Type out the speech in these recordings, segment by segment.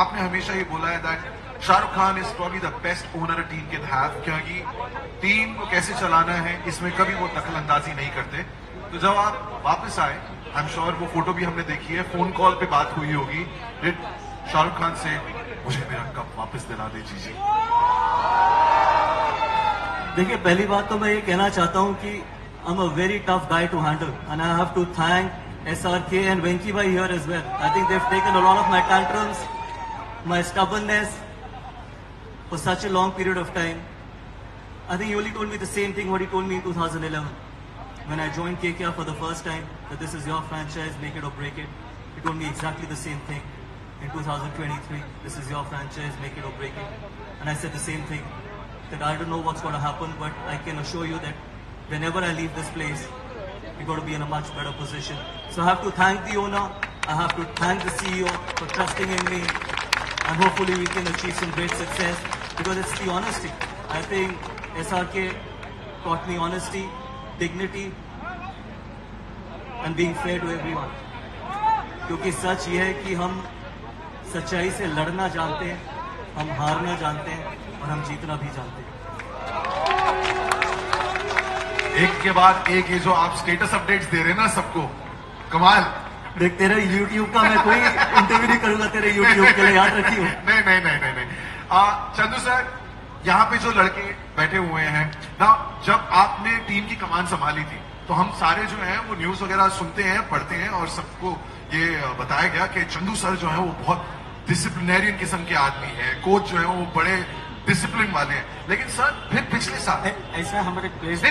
आपने हमेशा ये बोला है that Shahrukh Khan is probably the best owner team can have, क्योंकि टीम को कैसे चलाना है इसमें कभी वो दखलंदाजी नहीं करते। तो जब आप वापस आए, आई एम श्योर वो फोटो भी हमने देखी है, फोन कॉल पे बात हुई होगी, डिड शाहरुख खान से मुझे मेरा कप वापस दिला दे जीजी? देखिए, पहली बात तो मैं ये कहना चाहता हूँ कि I am a very tough guy to handle and I have to thank SRK and Venki bhai here as well. I think they've taken a lot of my tantrums, my stubbornness for such a long period of time. I think he only told me the same thing what he told me in 2011 when I joined KKR for the first time, that this is your franchise, make it or break it. He told me exactly the same thing in 2023, this is your franchise, make it or break it. And I said the same thing, that I don't know what's going to happen, but I can assure you that whenever I leave this place, we've got to be in a much better position. So I have to thank the owner, I have to thank the CEO for trusting in me, and hopefully we can achieve some great success, because it's the honesty. I think SRK taught me honesty, dignity, and being fair to everyone. क्योंकि सच ये है कि हम सच्चाई से लड़ना जानते हैं, हम हारना जानते हैं, और हम जीतना भी जानते हैं। एक के बाद एक ये जो आप स्टेटस अपडेट्स दे रहे हैं ना सबको, कमाल। देख, तेरे YouTube का मैं कोई इंटरव्यू नहीं करूंगा तेरे YouTube के लिए, याद रखियो। नहीं नहीं नहीं नहीं नहीं, चंदू सर, यहाँ पे जो लड़के बैठे हुए हैं ना, जब आपने टीम की कमान संभाली थी तो हम सारे जो हैं वो न्यूज वगैरह सुनते हैं, पढ़ते हैं, और सबको ये बताया गया कि चंदू सर जो है वो बहुत डिसिप्लिनेरियन किस्म के आदमी है, कोच जो है वो बड़े डिसिप्लिन वाले हैं। लेकिन सर फिर पिछले साल ऐसा हमारे प्लेयर्स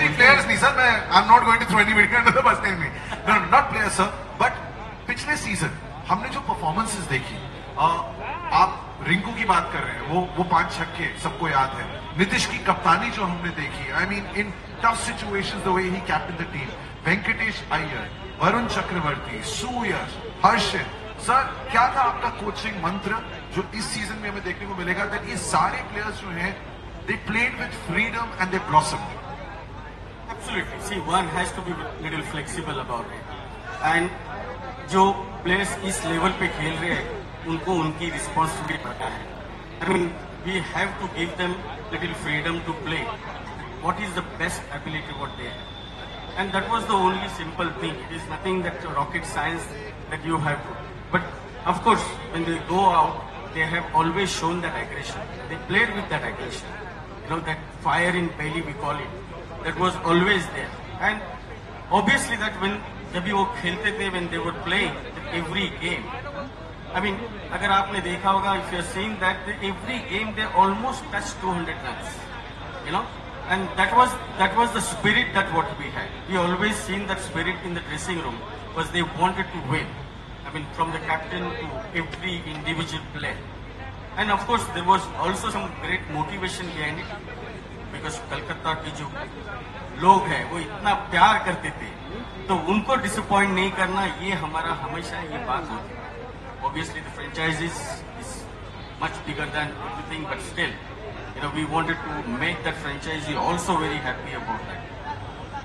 नहीं, सर मैं I am not going to throw any wicket, not player sir, but पिछले सीजन हमने जो परफॉर्मेंसेस देखी, आप रिंकू की बात कर रहे हैं, वो 5 छक्के सबको याद है, नीतीश की कप्तानी जो हमने देखी, I mean in tough situations the way he captain the team, Venkatesh Iyer, Varun Chakravarthy, Surya, Harsh, sir क्या था आपका कोचिंग मंत्र जो इस सीजन में हमें देखने को मिलेगा दैट ये सारे प्लेयर्स जो हैं they played with freedom and they blossomed? Absolutely, see one has to be little flexible about it, and जो प्लेयर्स इस लेवल पे खेल रहे हैं उनको उनकी रिस्पॉन्सिबिलिटी पता है। I mean we have to give them little freedom to play what is the best ability what they have, and that was the only simple thing, it is nothing that rocket science that you have to. But of course, when they go out, they have always shown that aggression. They played with that aggression. You know, that fire in belly we call it. That was always there. And obviously, that when they were playing every game. I mean, अगर आपने देखा होगा, if you are seeing that every game they almost touched 200 runs. You know, and that was the spirit that what we had. We always seen that spirit in the dressing room, because they wanted to win. I mean, from the captain to every individual player, and of course there was also some great motivation behind it, because Kolkata के जो लोग हैं वो इतना प्यार करते थे, तो उनको disappoint नहीं करना, ये हमारा हमेशा ये बात होती है। Obviously the franchise is much bigger than everything, but still, you know, we wanted to make that franchisee also very happy about that.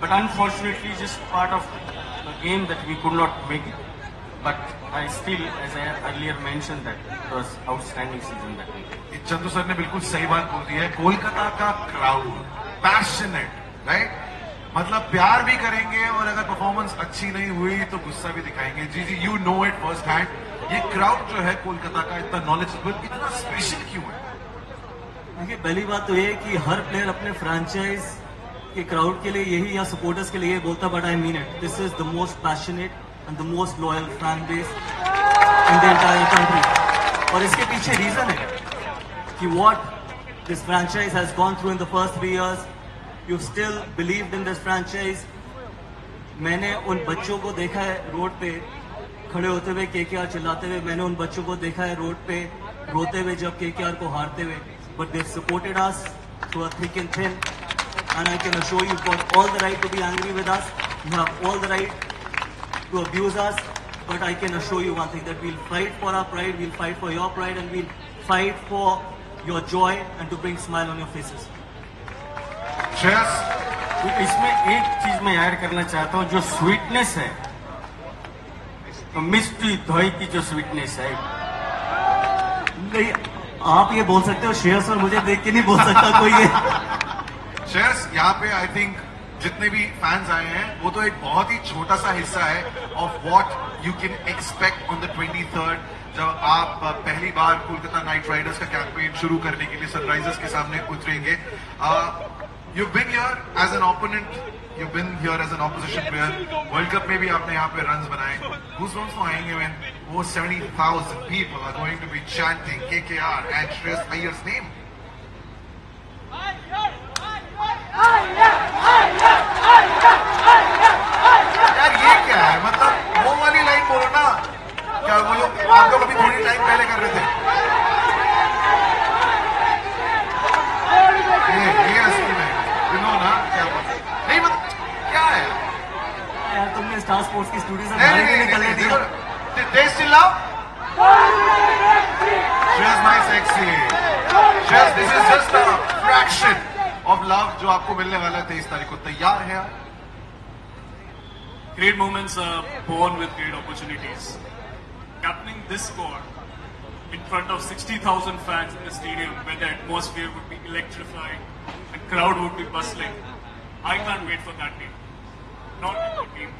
But unfortunately, just part of the game that we could not make it. But I still, as I earlier mentioned, that it was outstanding season that we. Chandu sir ने बिल्कुल सही बात बोल दी है, कोलकाता का crowd passionate, right, मतलब प्यार भी करेंगे और अगर परफॉर्मेंस अच्छी नहीं हुई तो गुस्सा भी दिखाएंगे। जी जी, you know it first hand, ये क्राउड जो है कोलकाता का इतना नॉलेजेबल, इतना स्पेशल क्यों है? देखिए, पहली बात तो ये कि हर प्लेयर अपने फ्रेंचाइज के क्राउड के लिए यही या सपोर्टर्स के लिए बोलता, but I mean it, this is the most passionate and the most loyal fan base in the entire country. और इसके पीछे रीजन है कि what this franchise has gone through in the first 3 years, you still believed in this franchise. मैंने उन बच्चों को देखा है रोड पे खड़े होते हुए KKR चिल्लाते हुए, मैंने उन बच्चों को देखा है रोड पे रोते हुए जब KKR को हारते हुए, but they've supported us through thick and thin, and I can assure you, got all the right to be angry with us. You have all the right to abuse us, but I can assure you one thing, that we'll fight for our pride, we'll fight for your pride, and we'll fight for your joy and to bring smile on your faces. Cheers. इसमें एक चीज मैं add करना चाहता हूँ, जो sweetness है, मिष्टी धोई की जो स्वीटनेस है, कहीं आप ये बोल सकते हो, श्रेयस और मुझे देख के नहीं बोल सकता कोई ये। श्रेयस यहाँ पे आई थिंक जितने भी फैंस आए हैं वो तो एक बहुत ही छोटा सा हिस्सा है of what you can expect on the 23rd, जब आप पहली बार कोलकाता नाइट राइडर्स का कैंपेन शुरू करने के लिए सनराइजर्स के सामने उतरेंगे। You been here as an opponent, you been here as an opposition player. World cup में भी आपने यहाँ पे रन बनाए, गूज़बम्प्स तो आएंगे व्हेन वो 70,000 people are going to be chanting KKR and Shreyas Iyer's name. यार ये क्या है, मतलब वो वाली लाइन बोलो ना, क्या वो लोग आप लोग अभी थोड़ी टाइम पहले कर रहे थे। ये असली में बिनो ना, क्या नहीं मतलब क्या है यार, तुमने स्टार स्पोर्ट्स की स्टूडियो से बाहर क्यों निकलने दिया? They still love Shreyas my sexy Shreyas, this is just a fraction of love जो आपको मिलने वाला है 23 तारीख को। तैयार है आप? Great moments are born with great opportunities. Captaining this squad in front of 60,000 fans in the stadium, where the atmosphere would be electrifying, the crowd would be bustling. I can't wait for that game. Not a good game.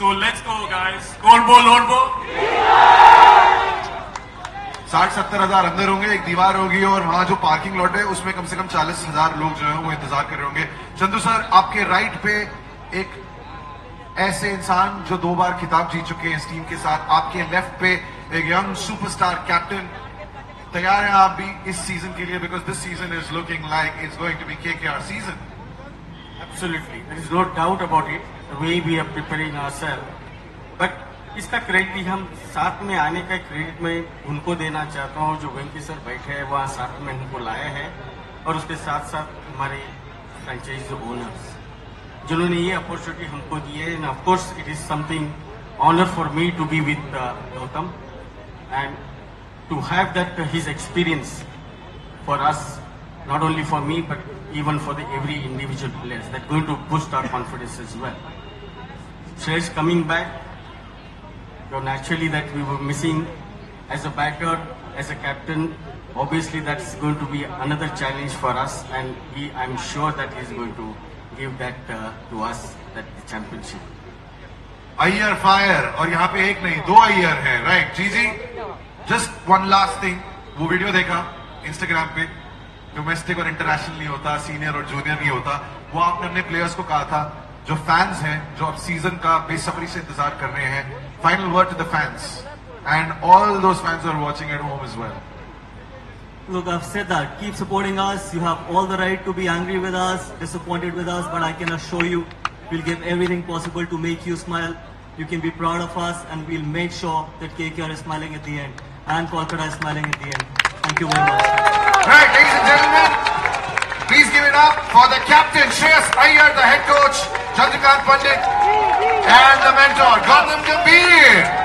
So let's go, guys. Golbo, Lorbo. 60-70 हजार अंदर होंगे, एक दीवार होगी और वहाँ जो parking lot है उसमें कम से कम 40,000 लोग जो है वो इंतजार कर रहे होंगे। चंदू सर, आपके राइट पे एक ऐसे इंसान जो 2 बार खिताब जीत चुके हैं इस टीम के साथ, आपके लेफ्ट पे एक यंग सुपरस्टार कैप्टन। तैयार हैं आप भी इस सीजन के लिए? Because this season is looking like it's going to be KKR season. Absolutely, there is no doubt about it, the way we are preparing ourselves. But इसका क्रेडिट भी हम साथ में आने का क्रेडिट में उनको देना चाहता हूँ जो वेंकी सर बैठे हैं वहाँ साथ में उनको लाया है, और उसके साथ साथ हमारे फ्रेंचाइज ओनर्स जिन्होंने ये अपॉर्चुनिटी हमको दी है। And of course it is something honour for me to be with Gautam and to have that his experience for us, not only for me but even for the every individual players that going to boost our confidence as well. Shreyas coming back, so naturally that we were missing as a backer, as a captain, obviously that's going to be another challenge for us, and I'm sure that he is going to give that to us that the championship. Iyer fire, और यहाँ पे एक नहीं 2 Iyer है, right जी जी। Just one last thing, वो video देखा इंस्टाग्राम पे, डोमेस्टिक और इंटरनेशनल नहीं होता, सीनियर और जूनियर नहीं होता, वो आपने अपने प्लेयर्स को कहा था जो फैंस हैं जो अब सीजन का बेसब्री से इंतजार कर रहे हैं। Final word to the fans and all those fans are watching at home as well. Look, I've said that. Keep supporting us. You have all the right to be angry with us, disappointed with us, but I can assure you, we'll give everything possible to make you smile. You can be proud of us, and we'll make sure that KKR is smiling at the end, and Kolkata is smiling at the end. Thank you very much. Right, ladies and gentlemen, please give it up for the captain, Shreyas Iyer, the head coach, Chandika Pandit, and the mentor, Gautam Gambhir.